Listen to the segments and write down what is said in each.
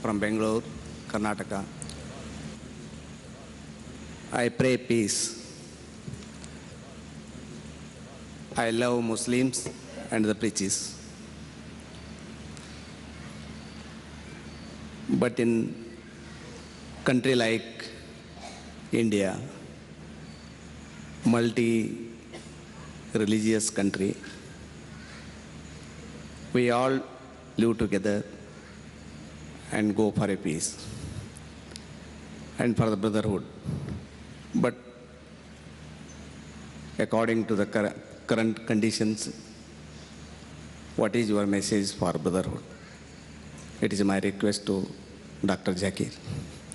from Bangalore, Karnataka. I pray peace. I love Muslims and the preachers. But in country like India, multi-religious country, we all live together and go for a peace and for the brotherhood. But according to the current conditions, what is your message for brotherhood? It is my request to Dr. Zakir.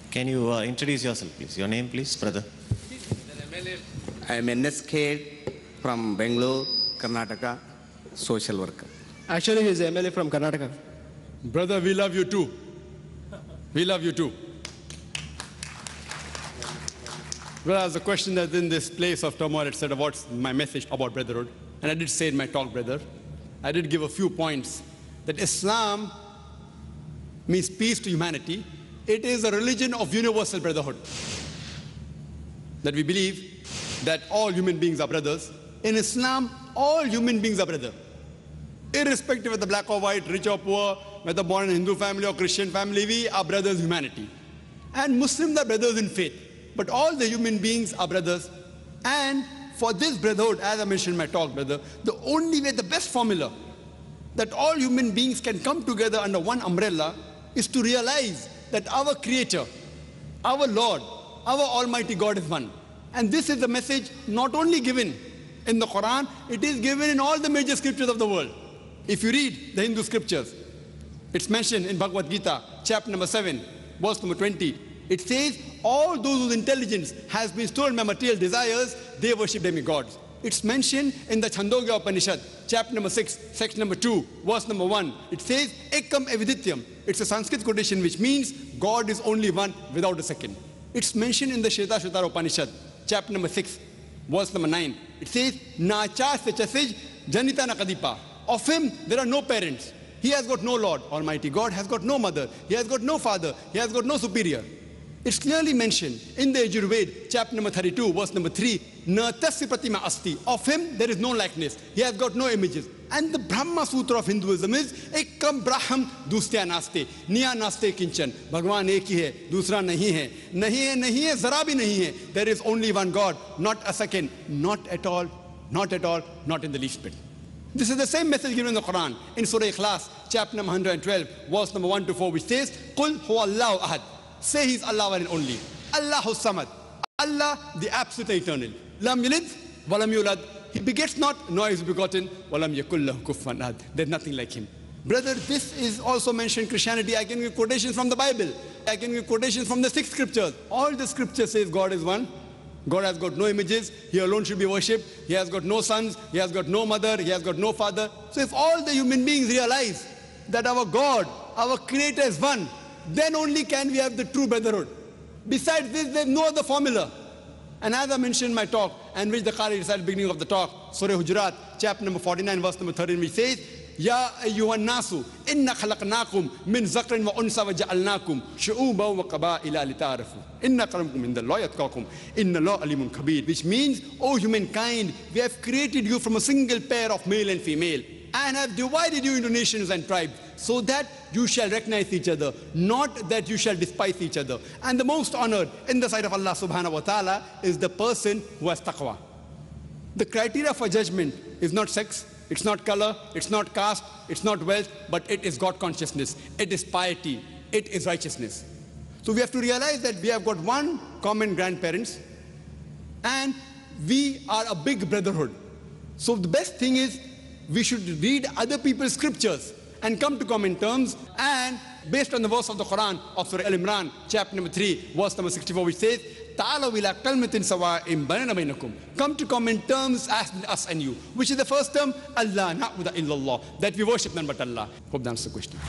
Can you introduce yourself, please? Your name, please, brother. I am NSK from Bangalore, Karnataka, social worker. Actually, he is MLA from Karnataka. Brother, we love you too. We love you too. Well, I was a question that in this place of turmoil, it said, what's my message about brotherhood? And I did say in my talk, brother, I did give a few points that Islam means peace to humanity. It is a religion of universal brotherhood. That we believe that all human beings are brothers. In Islam, all human beings are brothers. Irrespective of the black or white, rich or poor, whether born in a Hindu family or Christian family, we are brothers in humanity. And Muslims are brothers in faith. But all the human beings are brothers. And for this brotherhood, as I mentioned in my talk, brother, the only way, the best formula that all human beings can come together under one umbrella is to realize that our Creator, our Lord, our Almighty God is one. And this is the message not only given in the Quran, it is given in all the major scriptures of the world. If you read the Hindu scriptures, it's mentioned in Bhagavad Gita, chapter number 7, verse number 20. It says, all those whose intelligence has been stolen by material desires, they worship demigods. It's mentioned in the Chandogya Upanishad, chapter number 6, section number 2, verse number 1. It says, Ekam Evidityam. It's a Sanskrit quotation which means, God is only one without a second. It's mentioned in the Shvetashvatara Upanishad, chapter number 6, verse number 9. It says, Nacha Sechasij Janita Nakadipa. Of him, there are no parents. He has got no Lord. Almighty God has got no mother. He has got no father. He has got no superior. It's clearly mentioned in the Yajurveda, chapter number 32, verse number 3, Na tasya pratima asti. Of him, there is no likeness. He has got no images. And the Brahma Sutra of Hinduism is, Ekam Braham Dusya Naste, Niya Naste Kinchan. Bhagwan Eki hai, Dusra Nahi hai. Nahi hai, Nahi hai, Zara bhi Nahi hai. There is only one God, not a second. Not at all, not at all, not in the least bit. This is the same message given in the Quran, in Surah-i-Khlas, chapter number 112, verse number 1 to 4, which says, Qul huwa Allahu ahad. Say He is Allah one and only. Allahu Samad. Allah, the Absolute and Eternal. Lam yalid, walam yulad. He begets not, nor is begotten. Walam yakul lahu kufuwan ahad. There's nothing like Him. Brother, this is also mentioned in Christianity. I can give quotations from the Bible. I can give quotations from the six scriptures. All the scripture says God is one. God has got no images. He alone should be worshipped. He has got no sons. He has got no mother. He has got no father. So if all the human beings realize that our God, our Creator is one, then only can we have the true brotherhood. Besides this, there is no other formula. And as I mentioned in my talk, and which the Qari recited at the beginning of the talk, Surah Hujurat, chapter number 49, verse number 13, which says, Ya ayyuhan nasu, inna khalaqnakum min zakrin wa unsa wa ja'alnakum shu'uban wa qaba'ila lita'arafu. Inna karamkum inda Allah yatqakum, inna Allah alimun kabir. Which means, O humankind, we have created you from a single pair of male and female, and have divided you into nations and tribes, so that you shall recognize each other, not that you shall despise each other. And the most honored in the sight of Allah subhanahu wa ta'ala is the person who has taqwa. The criteria for judgment is not sex, it's not color, it's not caste, it's not wealth, but it is God consciousness, it is piety, it is righteousness. So we have to realize that we have got one common grandparents, and we are a big brotherhood. So the best thing is, we should read other people's scriptures and come to common terms, and based on the verse of the Quran of Surah Al-Imran, chapter number 3, verse number 64, which says, come to common terms as us and you, which is the first term, Allah, na'budu illallah, that we worship none but Allah. Hope that answers the question.